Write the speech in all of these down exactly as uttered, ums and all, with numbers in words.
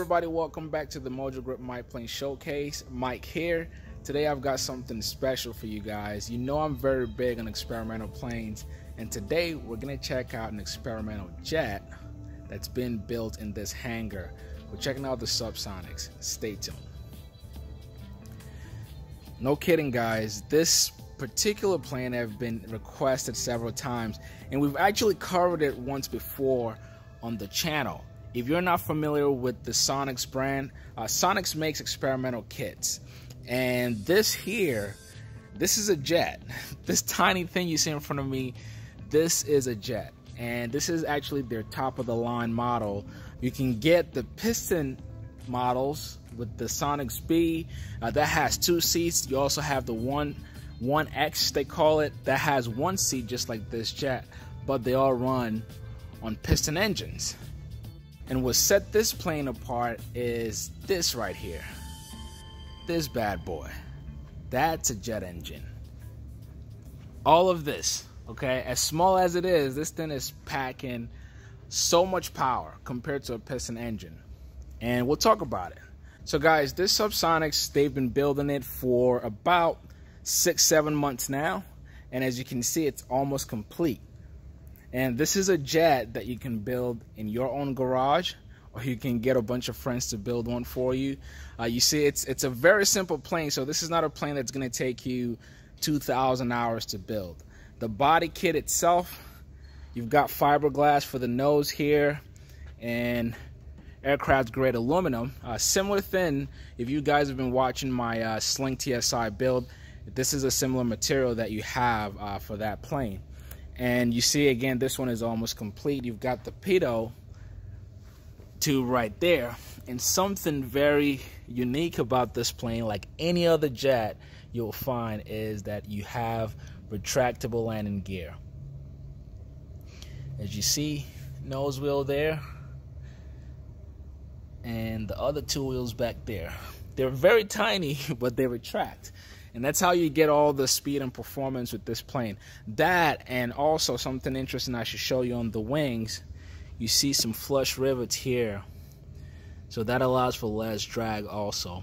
everybody, welcome back to the Mojo Grip My Plane Showcase. Mike here. Today I've got something special for you guys. You know I'm very big on experimental planes, and today we're gonna check out an experimental jet that's been built in this hangar. We're checking out the Subsonex. Stay tuned. No kidding, guys, this particular plane have been requested several times, and we've actually covered it once before on the channel. If you're not familiar with the Sonex brand, uh, Sonex makes experimental kits. And this here, this is a jet. This tiny thing you see in front of me, this is a jet. And this is actually their top of the line model. You can get the piston models with the Sonex B. Uh, that has two seats. You also have the one one X, they call it. That has one seat just like this jet. But they all run on piston engines. And what set this plane apart is this right here. This bad boy. That's a jet engine. All of this, okay? As small as it is, this thing is packing so much power compared to a piston engine. And we'll talk about it. So guys, this Subsonex, they've been building it for about six, seven months now. And as you can see, it's almost complete. And this is a jet that you can build in your own garage, or you can get a bunch of friends to build one for you. Uh, you see, it's it's a very simple plane, so this is not a plane that's going to take you two thousand hours to build. The body kit itself, you've got fiberglass for the nose here and aircraft grade aluminum. Uh, similar thing, if you guys have been watching my uh, Sling T S I build, this is a similar material that you have uh, for that plane. And you see, again, this one is almost complete. You've got the pitot tube right there. And something very unique about this plane, like any other jet you'll find, is that you have retractable landing gear. As you see, nose wheel there. And the other two wheels back there. They're very tiny, but they retract. And that's how you get all the speed and performance with this plane. That, and also something interesting I should show you on the wings, you see some flush rivets here. So that allows for less drag also.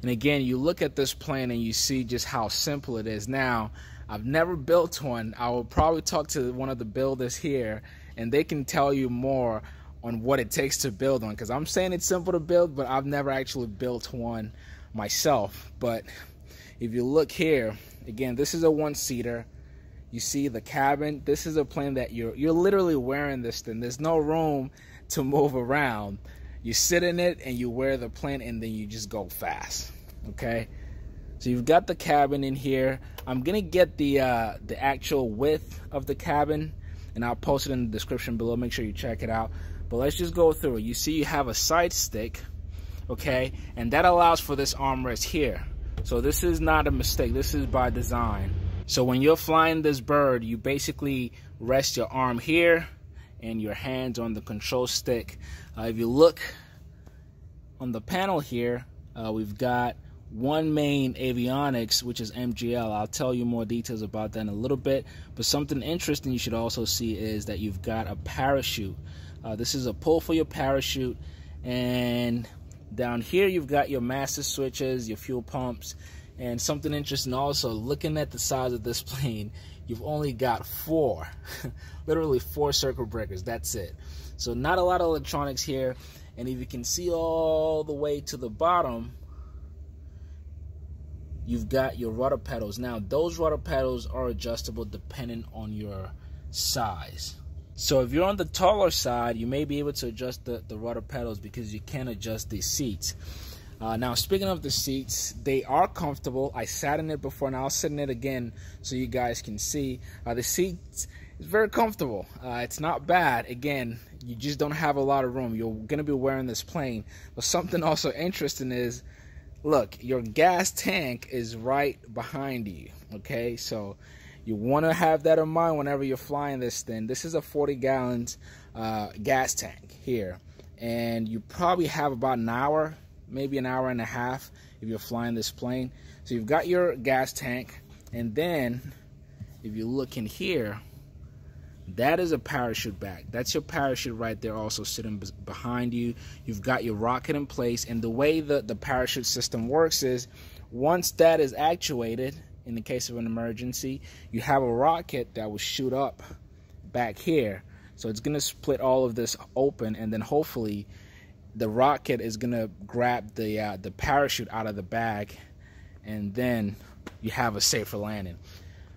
And again, you look at this plane and you see just how simple it is. Now, I've never built one. I will probably talk to one of the builders here, and they can tell you more on what it takes to build one. Because I'm saying it's simple to build, but I've never actually built one myself. But if you look here, again, this is a one-seater. You see the cabin. This is a plane that you're you're literally wearing this thing. There's no room to move around. You sit in it and you wear the plane, and then you just go fast. Okay, so you've got the cabin in here. I'm gonna get the uh, the actual width of the cabin, and I'll post it in the description below. Make sure you check it out. But let's just go through it. You see, you have a side stick, okay, and that allows for this armrest here. So this is not a mistake, this is by design. So when you're flying this bird, you basically rest your arm here and your hands on the control stick. Uh, if you look on the panel here, uh, we've got one main avionics, which is M G L. I'll tell you more details about that in a little bit. But something interesting you should also see is that you've got a parachute. Uh, this is a pull for your parachute, and down here you've got your master switches, your fuel pumps. And something interesting also, looking at the size of this plane, you've only got four literally four circuit breakers. That's it. So not a lot of electronics here. And if you can see all the way to the bottom, you've got your rudder pedals. Now those rudder pedals are adjustable depending on your size. So if you're on the taller side, you may be able to adjust the, the rudder pedals because you can adjust these seats. Uh, now, speaking of the seats, they are comfortable. I sat in it before, and I'll sit in it again so you guys can see. Uh, the seat is very comfortable. Uh, it's not bad. Again, you just don't have a lot of room. You're going to be wearing this plane. But something also interesting is, look, your gas tank is right behind you, okay? So you want to have that in mind whenever you're flying this thing. This is a forty gallons uh, gas tank here. And you probably have about an hour, maybe an hour and a half if you're flying this plane. So you've got your gas tank. And then if you look in here, That is a parachute bag. That's your parachute right there also sitting behind you. You've got your rocket in place. And the way the, the parachute system works is once that is actuated, in the case of an emergency, you have a rocket that will shoot up back here. So it's going to split all of this open, and then hopefully the rocket is going to grab the, uh, the parachute out of the bag, and then you have a safer landing.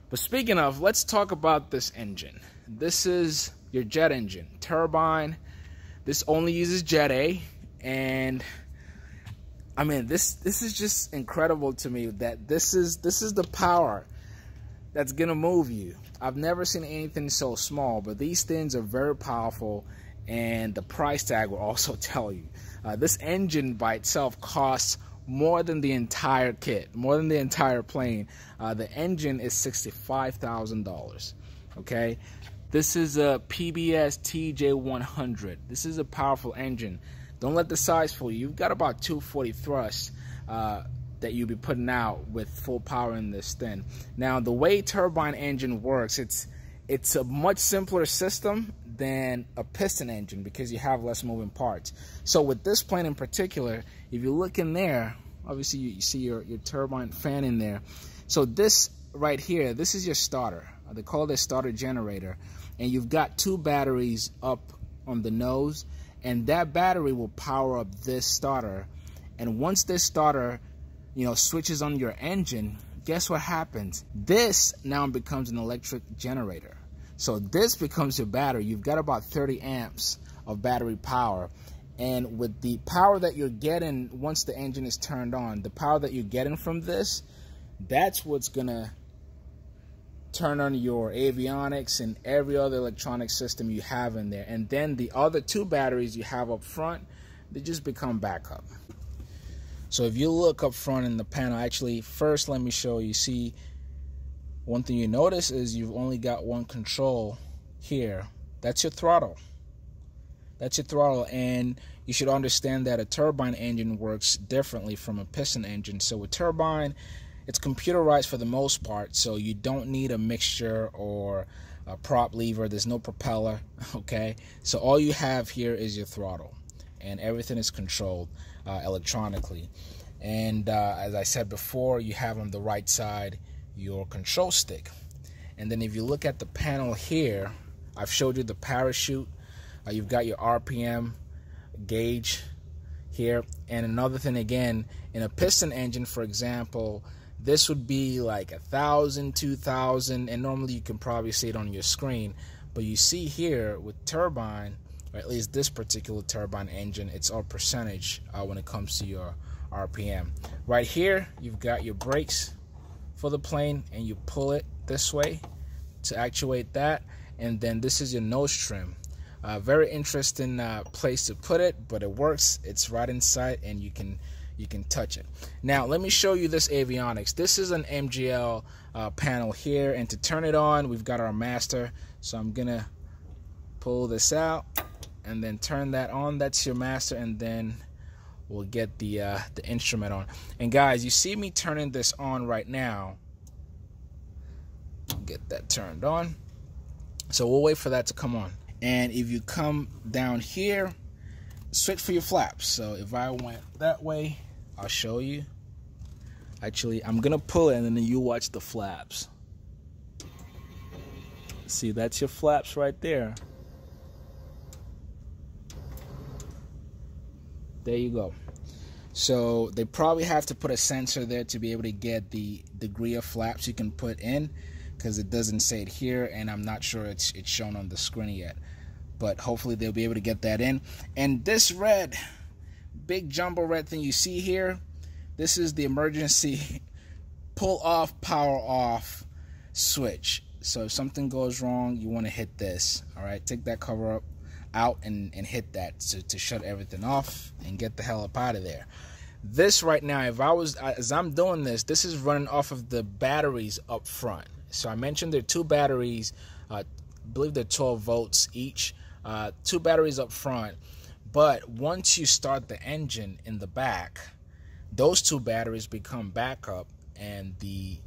But speaking of, let's talk about this engine. This is your jet engine, turbine. This only uses Jet A, and I mean, this this is just incredible to me that this is this is the power that's gonna move you. I've never seen anything so small, but these things are very powerful, and the price tag will also tell you. Uh, this engine by itself costs more than the entire kit, more than the entire plane. Uh, the engine is sixty-five thousand dollars. Okay, this is a P B S T J one hundred. This is a powerful engine. Don't let the size fool you. You've got about two forty thrust uh, that you'll be putting out with full power in this thing. Now, the way turbine engine works, it's it's a much simpler system than a piston engine because you have less moving parts. So with this plane in particular, if you look in there, obviously you, you see your, your turbine fan in there. So this right here, this is your starter. They call this starter generator, and you've got two batteries up on the nose, and that battery will power up this starter. And once this starter, you know, switches on your engine, guess what happens? This now becomes an electric generator. So this becomes your battery. You've got about thirty amps of battery power, and with the power that you're getting once the engine is turned on, the power that you're getting from this, that's what's gonna turn on your avionics and every other electronic system you have in there. And then the other two batteries you have up front, they just become backup. So if you look up front in the panel, actually first let me show you, see, one thing you notice is you've only got one control here. That's your throttle. That's your throttle. And you should understand that a turbine engine works differently from a piston engine. So with turbine, it's computerized for the most part, so you don't need a mixture or a prop lever. There's no propeller, okay? So all you have here is your throttle, and everything is controlled uh, electronically. And uh, as I said before, you have on the right side your control stick. And then if you look at the panel here, I've showed you the parachute. Uh, you've got your R P M gauge here. And another thing, again, in a piston engine, for example, this would be like a thousand, two thousand, and normally you can probably see it on your screen. But you see here with turbine, or at least this particular turbine engine, it's all percentage uh, when it comes to your R P M. Right here, you've got your brakes for the plane, and you pull it this way to actuate that. And then this is your nose trim. Uh, very interesting uh, place to put it, but it works. It's right inside, and you can. You can touch it. Now let me show you this avionics. This is an M G L uh, panel here, and to turn it on, we've got our master. So I'm gonna pull this out and then turn that on. That's your master, and then we'll get the uh, the instrument on. And guys, you see me turning this on right now. Get that turned on. So we'll wait for that to come on. And if you come down here, switch for your flaps. So if I went that way, I'll show you. Actually, I'm gonna pull it and then you watch the flaps. See, that's your flaps right there. There you go. So they probably have to put a sensor there to be able to get the degree of flaps you can put in, because it doesn't say it here, and I'm not sure it's it's shown on the screen yet. But hopefully they'll be able to get that in. And this red, big jumbo red thing you see here, this is the emergency pull off, power off switch. So if something goes wrong, you want to hit this. All right, take that cover up out and, and hit that to, to shut everything off and get the hell up out of there. This right now, if I was, as I'm doing this, this is running off of the batteries up front. So I mentioned there are two batteries, uh, I believe they're twelve volts each. Uh, two batteries up front, but once you start the engine in the back, those two batteries become backup, and the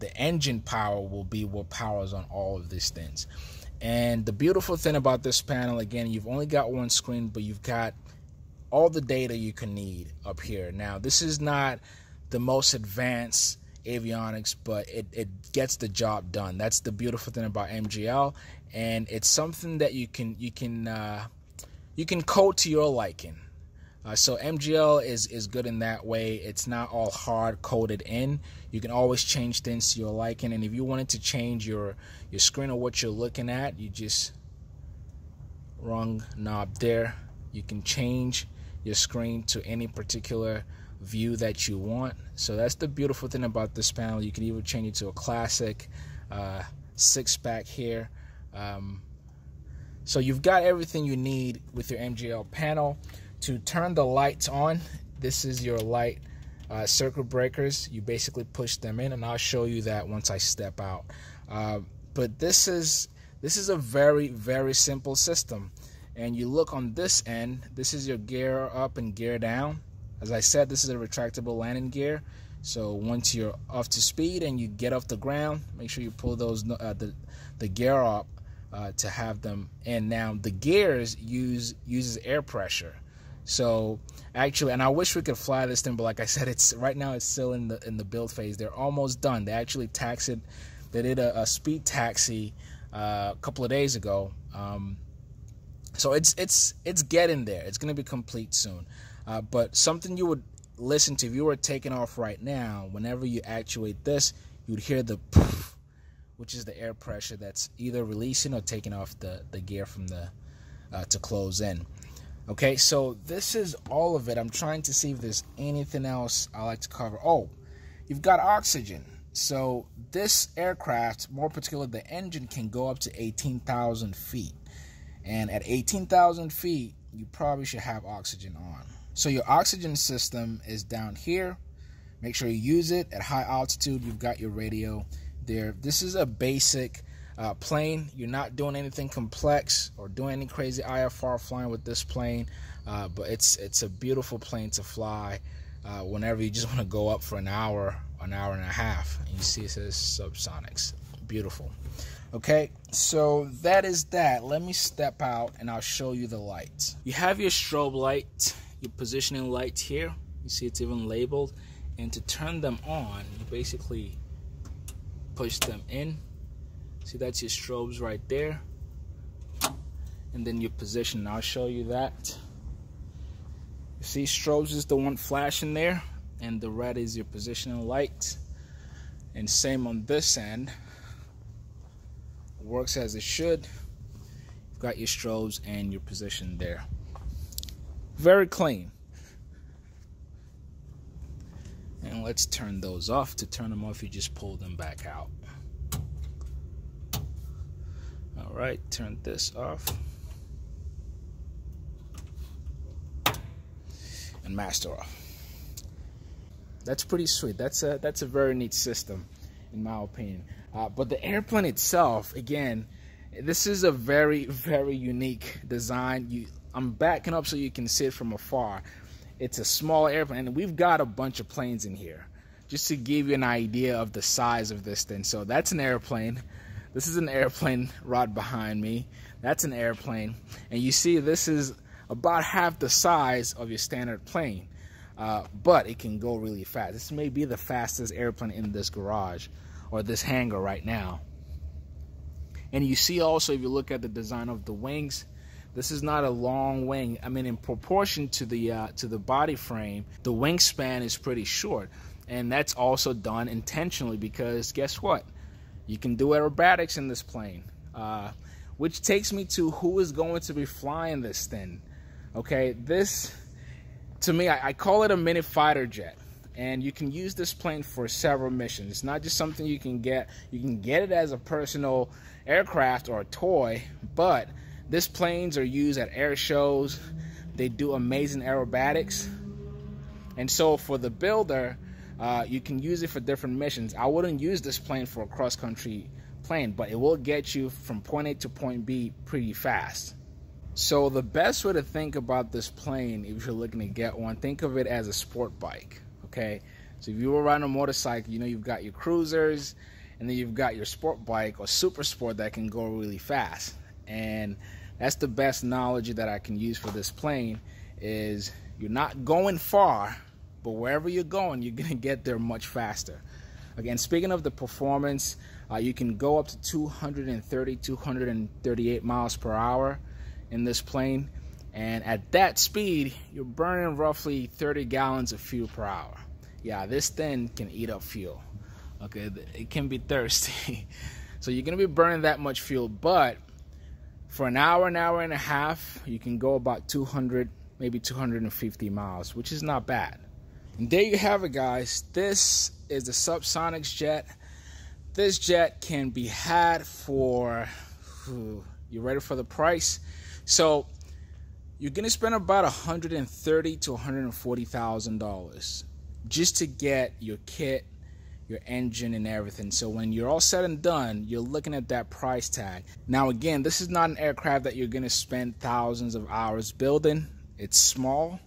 the engine power will be what powers on all of these things. And the beautiful thing about this panel, again, you've only got one screen, but you've got all the data you can need up here. Now, this is not the most advanced avionics, but it, it gets the job done. That's the beautiful thing about M G L, and it's something that you can you can uh, you can code to your liking. Uh, so M G L is is good in that way. It's not all hard coded in. You can always change things to your liking, and if you wanted to change your your screen or what you're looking at, you just wrong knob there. You can change your screen to any particular view that you want. So that's the beautiful thing about this panel. You can even change it to a classic uh, six pack here. Um, so you've got everything you need with your M G L panel. To turn the lights on, this is your light uh, circuit breakers. You basically push them in, and I'll show you that once I step out. Uh, but this is this is a very, very simple system. And you look on this end, this is your gear up and gear down. As I said, this is a retractable landing gear. So once you're off to speed and you get off the ground, make sure you pull those uh, the, the gear up uh, to have them. And now the gears use uses air pressure. So actually, and I wish we could fly this thing, but like I said, it's right now it's still in the in the build phase. They're almost done. They actually taxed it. They did a, a speed taxi uh, a couple of days ago. Um, so it's it's it's getting there. It's going to be complete soon. Uh, but something you would listen to if you were taking off right now. Whenever you actuate this, you'd hear the poof, which is the air pressure that's either releasing or taking off the the gear from the uh, to close in. Okay, so this is all of it. I'm trying to see if there's anything else I like to cover. Oh, you've got oxygen. So this aircraft, more particularly the engine, can go up to eighteen thousand feet. And at eighteen thousand feet, you probably should have oxygen on. So your oxygen system is down here. Make sure you use it. At high altitude, you've got your radio there. This is a basic Uh, plane. You're not doing anything complex or doing any crazy I F R flying with this plane, uh, but it's it's a beautiful plane to fly uh, whenever you just want to go up for an hour, an hour and a half. And you see it says Subsonex. Beautiful. Okay, so that is that. Let me step out and I'll show you the lights. You have your strobe light, your positioning light here. You see it's even labeled. And to turn them on, you basically push them in. See, that's your strobes right there. And then your position. I'll show you that. You see, strobes is the one flashing there. And the red is your positioning light. And same on this end. Works as it should. You've got your strobes and your position there. Very clean. And let's turn those off. To turn them off, you just pull them back out. Right, turn this off and master off. That's pretty sweet. That's a that's a very neat system, in my opinion. Uh, but the airplane itself, again, this is a very very unique design. You, I'm backing up so you can see it from afar. It's a small airplane, and we've got a bunch of planes in here, just to give you an idea of the size of this thing. So that's an airplane. This is an airplane right behind me. That's an airplane. And you see this is about half the size of your standard plane. Uh, but it can go really fast. This may be the fastest airplane in this garage or this hangar right now. And you see also, if you look at the design of the wings, this is not a long wing. I mean, in proportion to the, uh, to the body frame, the wingspan is pretty short. And that's also done intentionally because guess what? You can do aerobatics in this plane, uh, which takes me to who is going to be flying this thing. Okay, this, to me, I, I call it a mini fighter jet. And you can use this plane for several missions. It's not just something you can get. You can get it as a personal aircraft or a toy, but these planes are used at air shows. They do amazing aerobatics. And so for the builder, Uh, you can use it for different missions. I wouldn't use this plane for a cross-country plane, but it will get you from point A to point B pretty fast. So the best way to think about this plane, if you're looking to get one, think of it as a sport bike, okay? So if you were riding a motorcycle, you know you've got your cruisers, and then you've got your sport bike or super sport that can go really fast. And that's the best analogy that I can use for this plane, is you're not going far, but wherever you're going, you're gonna get there much faster. Again, speaking of the performance, uh, you can go up to two hundred thirty, two hundred thirty-eight miles per hour in this plane. And at that speed, you're burning roughly thirty gallons of fuel per hour. Yeah, this thing can eat up fuel. Okay, it can be thirsty. So you're gonna be burning that much fuel, but for an hour, an hour and a half, you can go about two hundred, maybe two hundred fifty miles, which is not bad. And there you have it, guys. This is the Subsonex jet. This jet can be had for, whew, you ready for the price? So you're gonna spend about one hundred thirty thousand to one hundred forty thousand dollars just to get your kit, your engine, and everything. So when you're all said and done, you're looking at that price tag. Now again, this is not an aircraft that you're gonna spend thousands of hours building. It's small,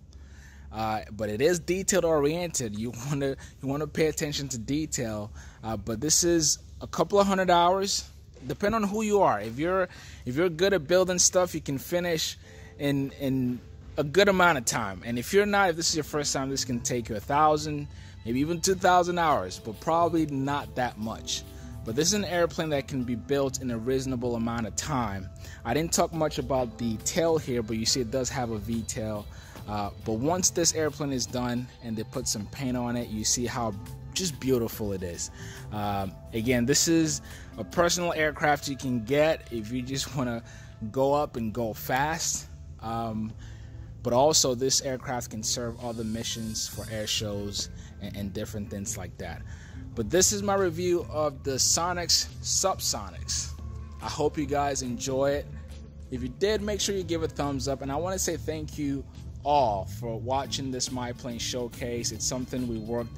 uh, but it is detail oriented. You wanna you wanna pay attention to detail. Uh, but this is a couple of hundred hours, depending on who you are. If you're if you're good at building stuff, you can finish in in a good amount of time. And if you're not, if this is your first time, this can take you a thousand. Maybe even two thousand hours, but probably not that much. But this is an airplane that can be built in a reasonable amount of time. I didn't talk much about the tail here, but you see it does have a V-tail. Uh, but once this airplane is done and they put some paint on it, you see how just beautiful it is. Um, again, this is a personal aircraft you can get if you just want to go up and go fast. Um, But also, this aircraft can serve other missions for air shows and, and different things like that. But this is my review of the Sonex Subsonex. I hope you guys enjoy it. If you did, make sure you give a thumbs up. And I want to say thank you all for watching this My Plane Showcase. It's something we worked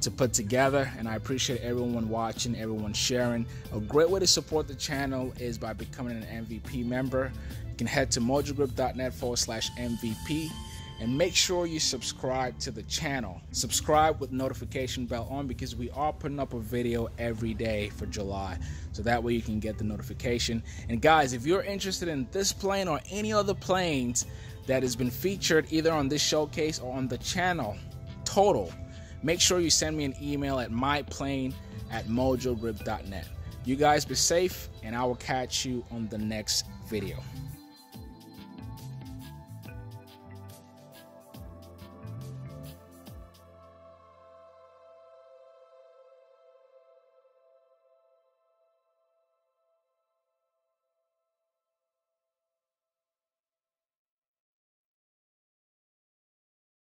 to put together, and I appreciate everyone watching, everyone sharing. A great way to support the channel is by becoming an M V P member. You can head to mojo grip dot net forward slash M V P and make sure you subscribe to the channel. Subscribe with notification bell on, because we are putting up a video every day for July. So that way you can get the notification. And guys, if you're interested in this plane or any other planes that has been featured either on this showcase or on the channel total, make sure you send me an email at my plane at mojo grip dot net. You guys be safe, and I will catch you on the next video.